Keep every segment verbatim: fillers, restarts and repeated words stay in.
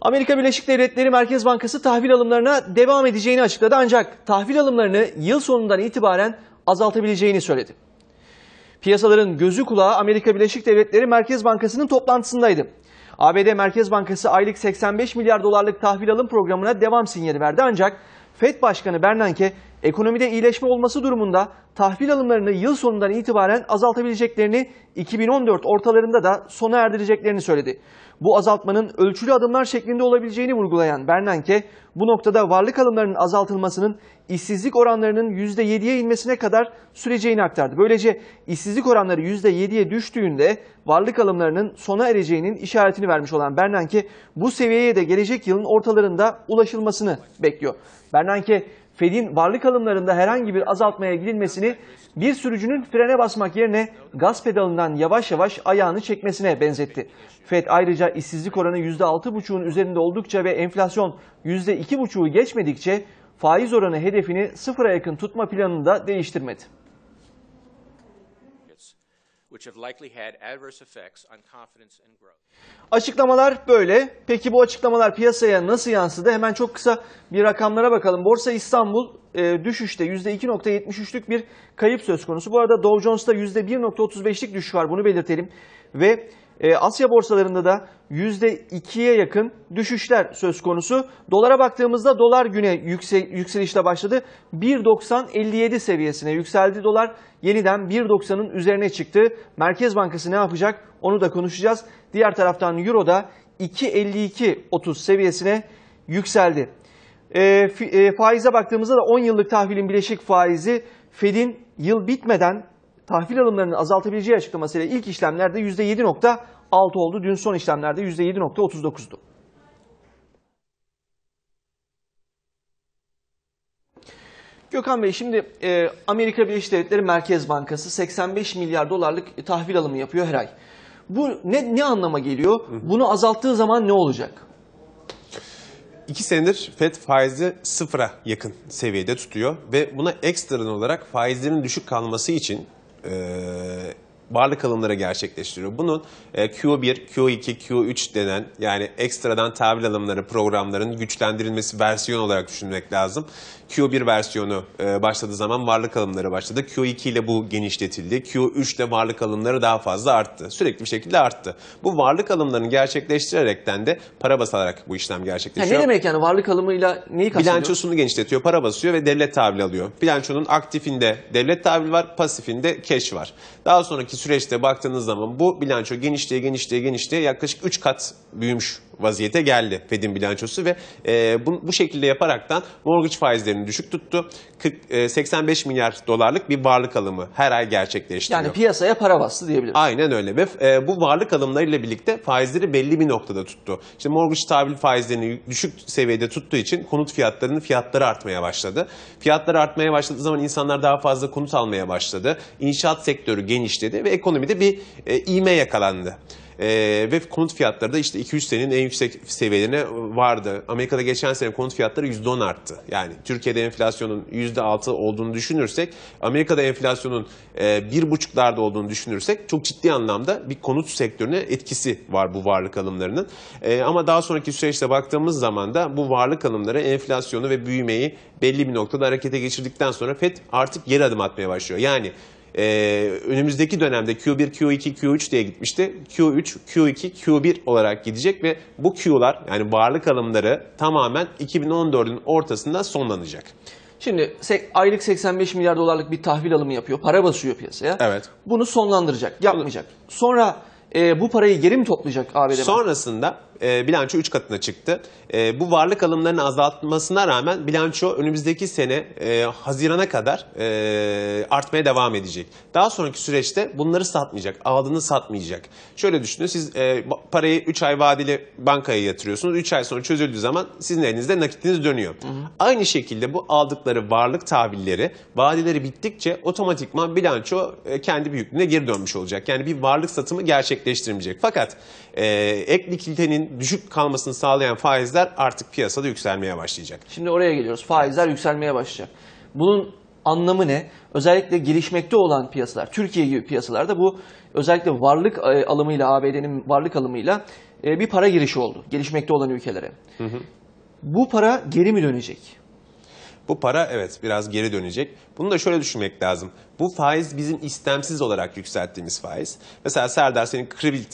Amerika Birleşik Devletleri Merkez Bankası tahvil alımlarına devam edeceğini açıkladı ancak tahvil alımlarını yıl sonundan itibaren azaltabileceğini söyledi. Piyasaların gözü kulağı Amerika Birleşik Devletleri Merkez Bankası'nın toplantısındaydı. A B D Merkez Bankası aylık seksen beş milyar dolarlık tahvil alım programına devam sinyali verdi ancak Fed Başkanı Bernanke ekonomide iyileşme olması durumunda tahvil alımlarını yıl sonundan itibaren azaltabileceklerini, iki bin on dört ortalarında da sona erdireceklerini söyledi. Bu azaltmanın ölçülü adımlar şeklinde olabileceğini vurgulayan Bernanke, bu noktada varlık alımlarının azaltılmasının işsizlik oranlarının yüzde yediye inmesine kadar süreceğini aktardı. Böylece işsizlik oranları yüzde yediye düştüğünde varlık alımlarının sona ereceğinin işaretini vermiş olan Bernanke, bu seviyeye de gelecek yılın ortalarında ulaşılmasını bekliyor. Bernanke, Fed'in varlık alımlarında herhangi bir azaltmaya gidilmesini bir sürücünün frene basmak yerine gaz pedalından yavaş yavaş ayağını çekmesine benzetti. Fed ayrıca işsizlik oranı yüzde altı buçuğun üzerinde oldukça ve enflasyon yüzde iki buçuğu geçmedikçe faiz oranı hedefini sıfıra yakın tutma planını da değiştirmedi. Açıklamalar böyle. Peki bu açıklamalar piyasaya nasıl yansıdı? Hemen çok kısa bir rakamlara bakalım. Borsa İstanbul e, düşüşte yüzde iki nokta yetmiş üçlük bir kayıp söz konusu. Bu arada Dow Jones'ta yüzde bir nokta otuz beşlik düşüş var, bunu belirtelim. Ve e, Asya borsalarında da yüzde ikiye yakın düşüşler söz konusu. Dolara baktığımızda dolar güne yüksel, yükselişle başladı. bir doksan elli yedi seviyesine yükseldi dolar. Yeniden bir doksanın üzerine çıktı. Merkez Bankası ne yapacak onu da konuşacağız. Diğer taraftan euro da iki elli iki otuz seviyesine yükseldi. E, e, faize baktığımızda da on yıllık tahvilin bileşik faizi Fed'in yıl bitmeden tahvil alımlarını azaltabileceği açıklamasıyla ilk işlemlerde yüzde yedi nokta altı oldu. Dün son işlemlerde yüzde yedi nokta otuz dokuzdu. Gökhan Bey, şimdi e, Amerika Birleşik Devletleri Merkez Bankası seksen beş milyar dolarlık tahvil alımı yapıyor her ay. Bu ne, ne anlama geliyor? Bunu azalttığı zaman ne olacak? İki senedir Fed faizi sıfıra yakın seviyede tutuyor ve buna ekstradan olarak faizlerin düşük kalması için Ee, varlık alımları gerçekleştiriyor. Bunun e, Q bir, Q iki, Q üç denen yani ekstradan tahvil alımları programlarının güçlendirilmesi versiyon olarak düşünmek lazım. Q bir versiyonu e, başladığı zaman varlık alımları başladı. Q iki ile bu genişletildi. Q üç ile varlık alımları daha fazla arttı. Sürekli bir şekilde arttı. Bu varlık alımlarını gerçekleştirerekten de para basarak bu işlem gerçekleşiyor. Yani ne demek yani varlık alımıyla neyi kastediyor? Bilançosunu genişletiyor, para basıyor ve devlet tahvil alıyor. Bilançonun aktifinde devlet tahvil var, pasifinde cash var. Daha sonraki süreçte baktığınız zaman bu bilanço genişliğe genişliğe genişliğe yaklaşık üç kat büyümüş vaziyete geldi Fed'in bilançosu ve e, bu, bu şekilde yaparaktan mortgage faizlerini düşük tuttu. seksen beş milyar dolarlık bir varlık alımı her ay gerçekleştiriyor. Yani piyasaya para bastı diyebiliriz. Aynen öyle ve e, bu varlık alımlarıyla birlikte faizleri belli bir noktada tuttu. İşte mortgage tahvil faizlerini düşük seviyede tuttuğu için konut fiyatlarının fiyatları artmaya başladı. Fiyatları artmaya başladığı zaman insanlar daha fazla konut almaya başladı. İnşaat sektörü genişledi ve ekonomide bir e, iğme yakalandı. Ee, ve konut fiyatları da işte iki üç senenin en yüksek seviyelerine vardı. Amerika'da geçen sene konut fiyatları yüzde on arttı. Yani Türkiye'de enflasyonun yüzde altı olduğunu düşünürsek, Amerika'da enflasyonun bir buçuklarda olduğunu düşünürsek çok ciddi anlamda bir konut sektörüne etkisi var bu varlık alımlarının. E, ama daha sonraki süreçte baktığımız zaman da bu varlık alımları enflasyonu ve büyümeyi belli bir noktada harekete geçirdikten sonra Fed artık geri adım atmaya başlıyor. Yani Ee, önümüzdeki dönemde Q bir, Q iki, Q üç diye gitmişti. Q üç, Q iki, Q bir olarak gidecek ve bu Q'lar yani varlık alımları tamamen iki bin on dördün ortasında sonlanacak. Şimdi aylık seksen beş milyar dolarlık bir tahvil alımı yapıyor. Para basıyor piyasaya. Evet. Bunu sonlandıracak, yapmayacak. Sonra e, bu parayı geri mi toplayacak A B D? Sonrasında e, bilanço üç katına çıktı. E, bu varlık alımlarının azaltmasına rağmen bilanço önümüzdeki sene e, Haziran'a kadar e, artmaya devam edecek. Daha sonraki süreçte bunları satmayacak, aldığını satmayacak. Şöyle düşünün, siz e, parayı üç ay vadeli bankaya yatırıyorsunuz. üç ay sonra çözüldüğü zaman sizin elinizde nakitiniz dönüyor. Hı hı. Aynı şekilde bu aldıkları varlık tahvilleri, vadeleri bittikçe otomatikman bilanço e, kendi büyüklüğüne geri dönmüş olacak. Yani bir varlık satımı gerçekleştirmeyecek. Fakat e, ek likiditenin düşük kalmasını sağlayan faizler artık piyasada yükselmeye başlayacak. Şimdi oraya geliyoruz. Faizler yükselmeye başlayacak. Bunun anlamı ne? Özellikle gelişmekte olan piyasalar, Türkiye gibi piyasalarda bu özellikle varlık alımıyla, A B D'nin varlık alımıyla bir para girişi oldu gelişmekte olan ülkelere. Hı hı. Bu para geri mi dönecek? Bu para evet biraz geri dönecek. Bunu da şöyle düşünmek lazım. Bu faiz bizim istemsiz olarak yükselttiğimiz faiz. Mesela Serdar senin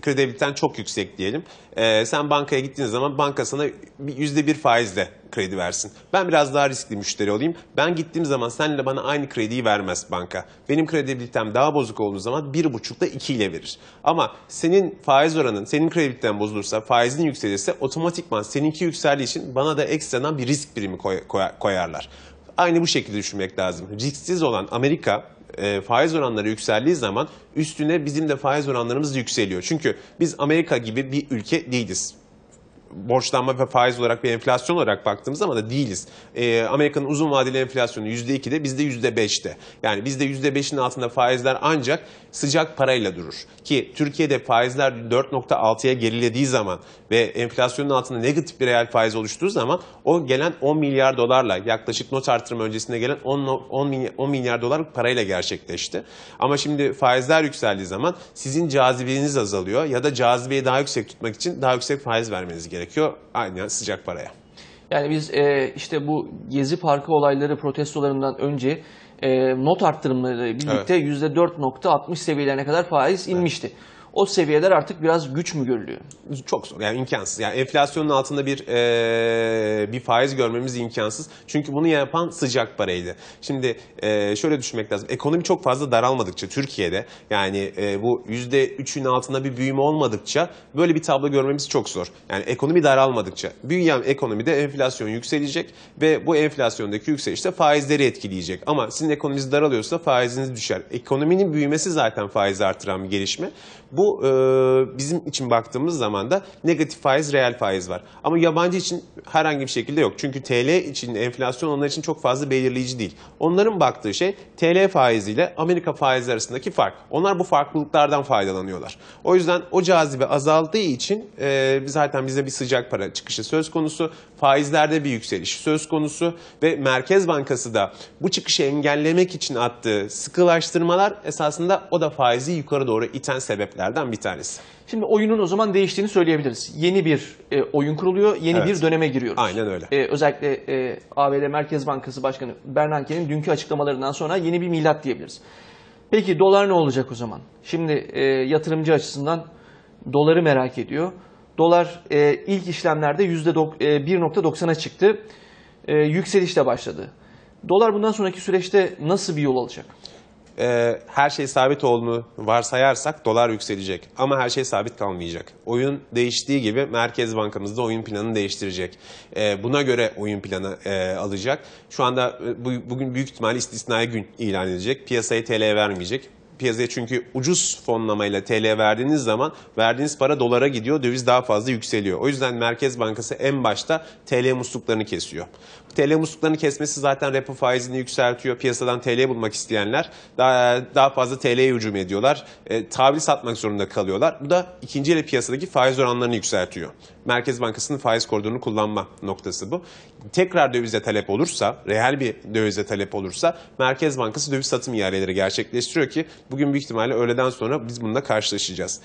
kredibiliten çok yüksek diyelim. Ee, sen bankaya gittiğin zaman banka sana yüzde bir faizle kredi versin. Ben biraz daha riskli müşteri olayım. Ben gittiğim zaman seninle bana aynı krediyi vermez banka. Benim kredibilitem daha bozuk olduğu zaman bir buçukla iki ile verir. Ama senin faiz oranın, senin kredibiliten bozulursa, faizin yükselirse otomatikman seninki yükseldiği için bana da ekstradan bir risk birimi koy, koy, koyarlar. Aynı bu şekilde düşünmek lazım. Risksiz olan Amerika e, faiz oranları yükseldiği zaman üstüne bizim de faiz oranlarımız yükseliyor. Çünkü biz Amerika gibi bir ülke değiliz. Borçlanma ve faiz olarak ve enflasyon olarak baktığımız zaman da değiliz. Ee, Amerika'nın uzun vadeli enflasyonu yüzde iki'de, bizde yüzde beş'te. Yani bizde yüzde beş'in altında faizler ancak sıcak parayla durur. Ki Türkiye'de faizler dört nokta altı'ya gerilediği zaman ve enflasyonun altında negatif bir reel faiz oluştuğu zaman o gelen on milyar dolarla, yaklaşık not artırımı öncesinde gelen on milyar dolar parayla gerçekleşti. Ama şimdi faizler yükseldiği zaman sizin cazibeniz azalıyor ya da cazibeyi daha yüksek tutmak için daha yüksek faiz vermeniz gerekiyor. gerekiyor. Aynen sıcak paraya. Yani biz e, işte bu Gezi Parkı olayları protestolarından önce e, not arttırımları birlikte evet. yüzde dört nokta altmış seviyelerine kadar faiz inmişti. Evet. O seviyeler artık biraz güç mü görülüyor? Çok zor. Yani imkansız. Yani enflasyonun altında bir e, bir faiz görmemiz imkansız. Çünkü bunu yapan sıcak paraydı. Şimdi e, şöyle düşünmek lazım. Ekonomi çok fazla daralmadıkça Türkiye'de, yani e, bu yüzde üç'ün altında bir büyüme olmadıkça böyle bir tablo görmemiz çok zor. Yani ekonomi daralmadıkça, büyüyen ekonomide enflasyon yükselecek ve bu enflasyondaki yükselişte faizleri etkileyecek. Ama sizin ekonominiz daralıyorsa faiziniz düşer. Ekonominin büyümesi zaten faizi artıran bir gelişme. Bu e, bizim için baktığımız zaman da negatif faiz, reel faiz var. Ama yabancı için herhangi bir şekilde yok. Çünkü T L için enflasyon onlar için çok fazla belirleyici değil. Onların baktığı şey T L faiziyle Amerika faizleri arasındaki fark. Onlar bu farklılıklardan faydalanıyorlar. O yüzden o cazibe azaldığı için e, zaten bize bir sıcak para çıkışı söz konusu. Faizlerde bir yükseliş söz konusu ve Merkez Bankası da bu çıkışı engellemek için attığı sıkılaştırmalar esasında o da faizi yukarı doğru iten sebepler. Bir tanesi. Şimdi oyunun o zaman değiştiğini söyleyebiliriz. Yeni bir e, oyun kuruluyor, yeni evet. bir döneme giriyoruz. Aynen öyle. E, özellikle e, A B D Merkez Bankası Başkanı Bernanke'nin dünkü açıklamalarından sonra yeni bir milat diyebiliriz. Peki dolar ne olacak o zaman? Şimdi e, yatırımcı açısından doları merak ediyor. Dolar e, ilk işlemlerde yüzde bir nokta doksan'a çıktı. E, yükselişle başladı. Dolar bundan sonraki süreçte nasıl bir yol alacak? Her şey sabit olduğunu varsayarsak dolar yükselecek ama her şey sabit kalmayacak. Oyun değiştiği gibi Merkez Bankamız da oyun planını değiştirecek. Buna göre oyun planı alacak. Şu anda bugün büyük ihtimalle istisnai gün ilan edecek. Piyasaya T L vermeyecek. Piyasaya çünkü ucuz fonlamayla T L verdiğiniz zaman verdiğiniz para dolara gidiyor, döviz daha fazla yükseliyor. O yüzden Merkez Bankası en başta T L musluklarını kesiyor. T L musluklarını kesmesi zaten repo faizini yükseltiyor. Piyasadan T L bulmak isteyenler daha, daha fazla T L'ye hücum ediyorlar. E, tahvil satmak zorunda kalıyorlar. Bu da ikinci el piyasadaki faiz oranlarını yükseltiyor. Merkez Bankası'nın faiz koridorunu kullanma noktası bu. Tekrar dövize talep olursa, reel bir dövize talep olursa Merkez Bankası döviz satım ihaleleri gerçekleştiriyor ki bugün büyük ihtimalle öğleden sonra biz bununla karşılaşacağız.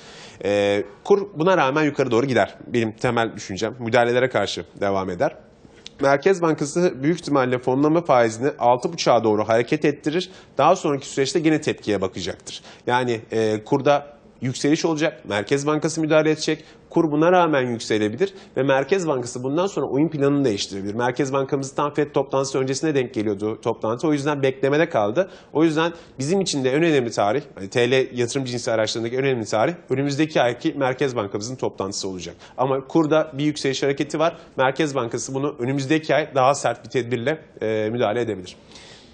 E, kur buna rağmen yukarı doğru gider. Benim temel düşüncem müdahalelere karşı devam eder. Merkez Bankası büyük ihtimalle fonlama faizini altı buçuk'a doğru hareket ettirir. Daha sonraki süreçte yine tepkiye bakacaktır. Yani e, kurda yükseliş olacak, Merkez Bankası müdahale edecek. Kur buna rağmen yükselebilir ve Merkez Bankası bundan sonra oyun planını değiştirebilir. Merkez Bankamız tam Fed toplantısı öncesine denk geliyordu toplantı. O yüzden beklemede kaldı. O yüzden bizim için de en önemli tarih, hani T L yatırım cinsi araçlarındaki en önemli tarih önümüzdeki ayki Merkez Bankamızın toplantısı olacak. Ama kurda bir yükseliş hareketi var. Merkez Bankası bunu önümüzdeki ay daha sert bir tedbirle e, müdahale edebilir.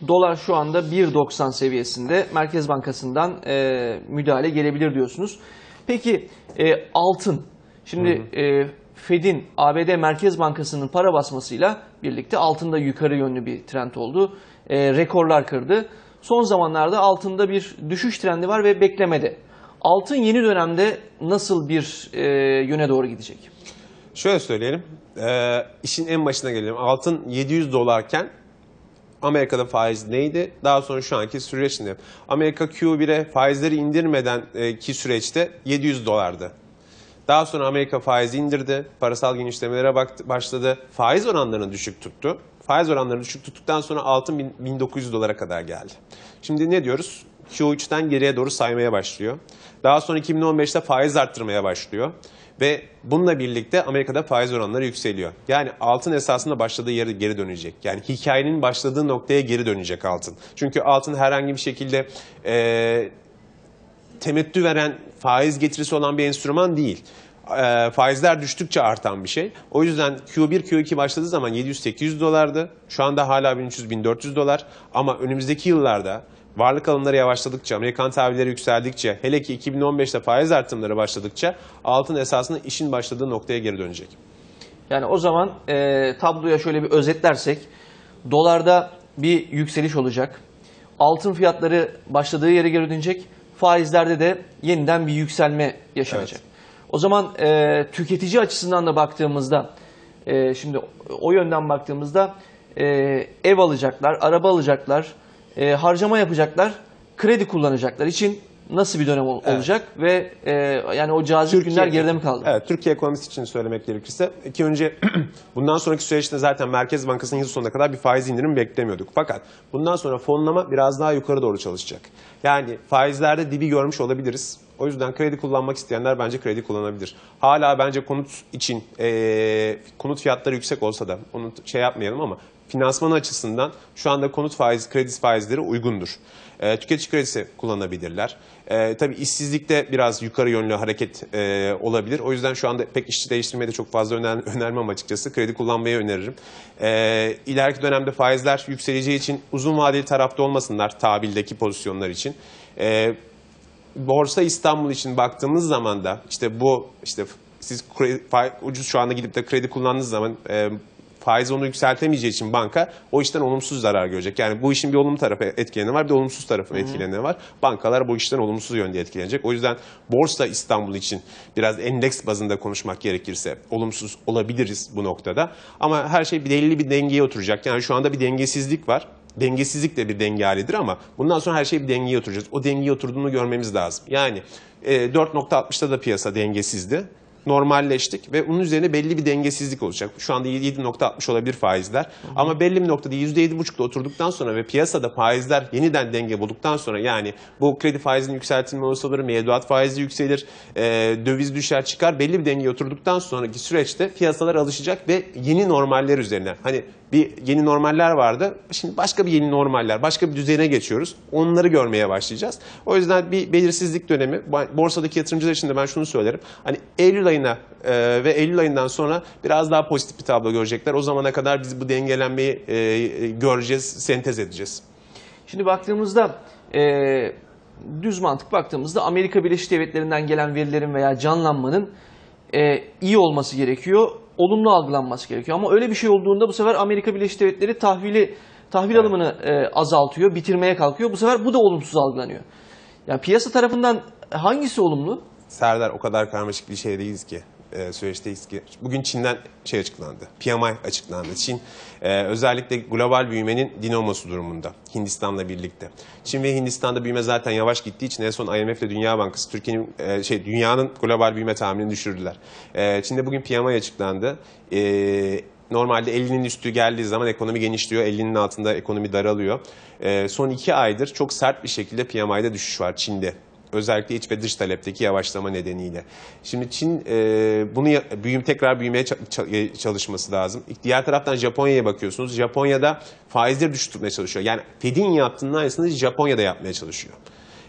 Dolar şu anda bir doksan seviyesinde, Merkez Bankası'ndan e, müdahale gelebilir diyorsunuz. Peki e, altın, şimdi hı hı. E, Fed'in A B D Merkez Bankası'nın para basmasıyla birlikte altında yukarı yönlü bir trend oldu. E, rekorlar kırdı. Son zamanlarda altında bir düşüş trendi var ve beklemede. Altın yeni dönemde nasıl bir e, yöne doğru gidecek? Şöyle söyleyelim, e, işin en başına gelelim. Altın yedi yüz dolarken... Amerika'da faiz neydi? Daha sonra şu anki süreçinde Amerika Q bir'e faizleri indirmeden ki süreçte yedi yüz dolardı. Daha sonra Amerika faizi indirdi, parasal genişlemelere baktı, başladı, faiz oranlarını düşük tuttu. Faiz oranlarını düşük tuttuktan sonra altın bin dokuz yüz dolara kadar geldi. Şimdi ne diyoruz? Q üç'ten geriye doğru saymaya başlıyor. Daha sonra iki bin on beş'te faiz arttırmaya başlıyor. Ve bununla birlikte Amerika'da faiz oranları yükseliyor. Yani altın esasında başladığı yere geri dönecek. Yani hikayenin başladığı noktaya geri dönecek altın. Çünkü altın herhangi bir şekilde e, temettü veren, faiz getirisi olan bir enstrüman değil. E, faizler düştükçe artan bir şey. O yüzden Q bir, Q iki başladığı zaman yedi yüz sekiz yüz dolardı. Şu anda hala bin üç yüz bin dört yüz dolar. Ama önümüzdeki yıllarda varlık alımları yavaşladıkça, Amerikan tahvilleri yükseldikçe, hele ki iki bin on beş'te faiz artımları başladıkça altın esasında işin başladığı noktaya geri dönecek. Yani o zaman e, tabloya şöyle bir özetlersek, dolarda bir yükseliş olacak, altın fiyatları başladığı yere geri dönecek, faizlerde de yeniden bir yükselme yaşanacak. Evet. O zaman e, tüketici açısından da baktığımızda, e, şimdi o yönden baktığımızda e, ev alacaklar, araba alacaklar, E, harcama yapacaklar, kredi kullanacaklar için nasıl bir dönem ol evet. olacak ve e, yani o cazip günler geride mi kaldı? Evet, Türkiye ekonomisi için söylemek gerekirse, iki önce bundan sonraki süreçte zaten Merkez Bankası'nın yıl sonuna kadar bir faiz indirimi beklemiyorduk. Fakat bundan sonra fonlama biraz daha yukarı doğru çalışacak. Yani faizlerde dibi görmüş olabiliriz. O yüzden kredi kullanmak isteyenler bence kredi kullanabilir. Hala bence konut için e, konut fiyatları yüksek olsa da onu şey yapmayalım ama finansman açısından şu anda konut faiz, kredi faizleri uygundur. E, tüketici kredisi kullanabilirler. E, tabii işsizlikte biraz yukarı yönlü hareket e, olabilir. O yüzden şu anda pek işçi değiştirmeye de çok fazla öner önermem açıkçası. Kredi kullanmayı öneririm. E, ileriki dönemde faizler yükseleceği için uzun vadeli tarafta olmasınlar tahvildeki pozisyonlar için. E, Borsa İstanbul için baktığımız zaman da işte bu işte siz kredi, ucuz şu anda gidip de kredi kullandığınız zaman e, faiz onu yükseltemeyeceği için banka o işten olumsuz zarar görecek. Yani bu işin bir olumlu tarafı etkilenen var, bir de olumsuz tarafı etkilenen var. Bankalar bu işten olumsuz yönde etkilenecek. O yüzden Borsa İstanbul için biraz endeks bazında konuşmak gerekirse olumsuz olabiliriz bu noktada. Ama her şey bir belli bir dengeye oturacak. Yani şu anda bir dengesizlik var. Dengesizlik de bir denge halidir ama bundan sonra her şey bir dengeye oturacağız. O dengeye oturduğunu görmemiz lazım. Yani dört nokta altmış'ta da piyasa dengesizdi. Normalleştik ve bunun üzerine belli bir dengesizlik olacak. Şu anda yedi nokta altmış olabilir faizler. Hı hı. Ama belli bir noktada yüzde yedi buçuk'da oturduktan sonra ve piyasada faizler yeniden denge bulduktan sonra, yani bu kredi faizinin yükseltilme olasılığı, mevduat faizi yükselir, e, döviz düşer çıkar, belli bir dengeye oturduktan sonraki süreçte piyasalar alışacak ve yeni normaller üzerine. Hani bir yeni normaller vardı, şimdi başka bir yeni normaller, başka bir düzene geçiyoruz. Onları görmeye başlayacağız. O yüzden bir belirsizlik dönemi, borsadaki yatırımcılar için de ben şunu söylerim. Hani Eylül ayına e, ve Eylül ayından sonra biraz daha pozitif bir tablo görecekler. O zamana kadar biz bu dengelenmeyi e, göreceğiz, sentez edeceğiz. Şimdi baktığımızda, e, düz mantık baktığımızda Amerika Birleşik Devletleri'nden gelen verilerin veya canlanmanın e, iyi olması gerekiyor. Olumlu algılanması gerekiyor. Ama öyle bir şey olduğunda bu sefer Amerika Birleşik Devletleri tahvili, tahvil evet. alımını e, azaltıyor, bitirmeye kalkıyor. Bu sefer bu da olumsuz algılanıyor. Yani piyasa tarafından hangisi olumlu? Serdar, o kadar karmaşık bir şeydeyiz ki, e, süreçteyiz ki. Bugün Çin'den şey açıklandı, P M I açıklandı. Çin e, özellikle global büyümenin dinamosu durumunda, Hindistan'la birlikte. Çin ve Hindistan'da büyüme zaten yavaş gittiği için en son I M F ile Dünya Bankası Türkiye'nin e, şey dünyanın global büyüme tahminini düşürdüler. E, Çin'de bugün P M I açıklandı. E, Normalde ellinin üstü geldiği zaman ekonomi genişliyor, ellinin altında ekonomi daralıyor. E, son iki aydır çok sert bir şekilde P M I'de düşüş var Çin'de. Özellikle iç ve dış talepteki yavaşlama nedeniyle. Şimdi Çin e, bunu büyüm tekrar büyümeye çalışması lazım. Diğer taraftan Japonya'ya bakıyorsunuz. Japonya'da faizleri düşük tutmaya çalışıyor. Yani Fed'in yaptığının aynısını Japonya'da yapmaya çalışıyor.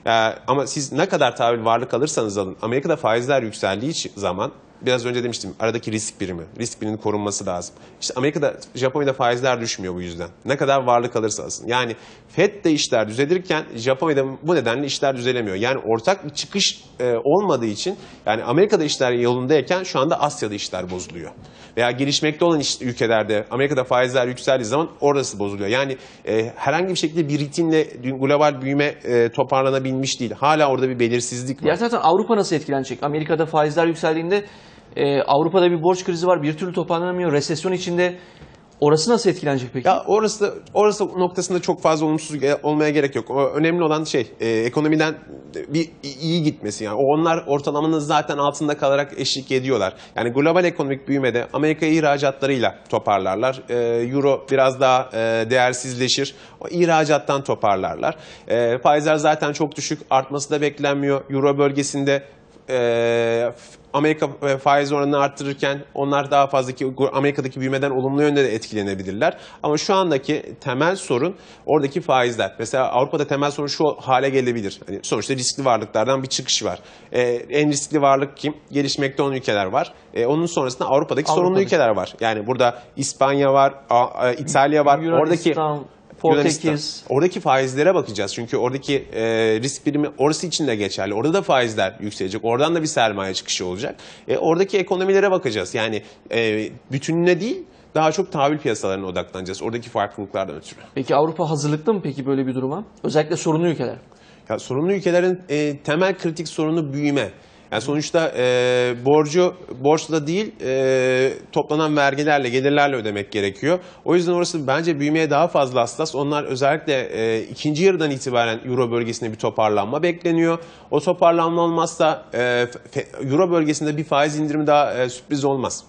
Yani, ama siz ne kadar tahvil varlık alırsanız alın, Amerika'da faizler yükseldiği zaman, biraz önce demiştim, aradaki risk birimi, risk biriminin korunması lazım. İşte Amerika'da, Japonya'da faizler düşmüyor bu yüzden. Ne kadar varlık alırsa alsın. Yani F E D'de işler düzelirken Japonya'da bu nedenle işler düzelemiyor. Yani ortak bir çıkış e, olmadığı için, yani Amerika'da işler yolundayken şu anda Asya'da işler bozuluyor. Veya gelişmekte olan iş, ülkelerde Amerika'da faizler yükseldiği zaman orası bozuluyor. Yani e, herhangi bir şekilde bir ritimle global büyüme e, toparlanabilmiş değil. Hala orada bir belirsizlik var. Diğer taraftan Avrupa nasıl etkilenecek? Amerika'da faizler yükseldiğinde Ee, Avrupa'da bir borç krizi var, bir türlü toparlanamıyor, resesyon içinde. Orası nasıl etkilenecek peki? Ya orası da, orası noktasında çok fazla olumsuz olmaya gerek yok. O önemli olan şey e, ekonomiden bir iyi gitmesi yani. Onlar ortalamanın zaten altında kalarak eşlik ediyorlar. Yani global ekonomik büyümede Amerika ihracatlarıyla toparlarlar. E, Euro biraz daha e, değersizleşir. O ihracattan toparlarlar. E, faizler zaten çok düşük. Artması da beklenmiyor. Euro bölgesinde e, Amerika faiz oranını arttırırken onlar daha fazla ki Amerika'daki büyümeden olumlu yönde de etkilenebilirler. Ama şu andaki temel sorun oradaki faizler. Mesela Avrupa'da temel sorun şu hale gelebilir. Yani sonuçta riskli varlıklardan bir çıkış var. Ee, en riskli varlık kim? Gelişmekte olan ülkeler var. Ee, onun sonrasında Avrupa'daki Avrupa'da sorunlu ülkeler var. Yani burada İspanya var, İtalya var. Oradaki Portekiz. Oradaki faizlere bakacağız. Çünkü oradaki e, risk birimi orası için de geçerli. Orada da faizler yükselecek. Oradan da bir sermaye çıkışı olacak. E, oradaki ekonomilere bakacağız. Yani e, bütününe değil, daha çok tahvil piyasalarına odaklanacağız. Oradaki farklılıklardan ötürü. Peki Avrupa hazırlıklı mı peki böyle bir duruma? Özellikle sorunlu ülkeler. Ya, sorunlu ülkelerin e, temel kritik sorunu büyüme. Yani sonuçta e, borcu borçla değil e, toplanan vergilerle, gelirlerle ödemek gerekiyor. O yüzden orası bence büyümeye daha fazla hassas. Onlar özellikle e, ikinci yarıdan itibaren Euro bölgesinde bir toparlanma bekleniyor. O toparlanma olmazsa e, Euro bölgesinde bir faiz indirimi daha e, sürpriz olmaz.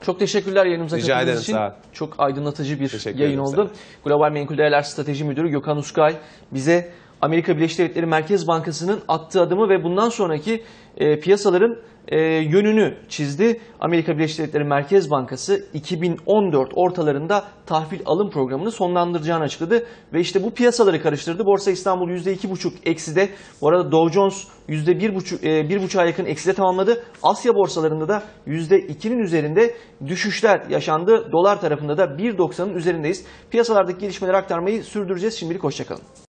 Çok teşekkürler yanımıza katıldığınız için. Çok aydınlatıcı bir Teşekkür yayın ederim, oldu. Global Menkul Değerler Strateji Müdürü Gökhan Uskuay bize Amerika Birleşik Devletleri Merkez Bankası'nın attığı adımı ve bundan sonraki e, piyasaların e, yönünü çizdi. Amerika Birleşik Devletleri Merkez Bankası iki bin on dört ortalarında tahvil alım programını sonlandıracağını açıkladı. Ve işte bu piyasaları karıştırdı. Borsa İstanbul yüzde iki buçuk ekside, bu arada Dow Jones yüzde bir buçuğa yakın ekside tamamladı. Asya borsalarında da yüzde ikinin üzerinde düşüşler yaşandı. Dolar tarafında da bir doksanın üzerindeyiz. Piyasalardaki gelişmeleri aktarmayı sürdüreceğiz. Şimdilik hoşça kalın.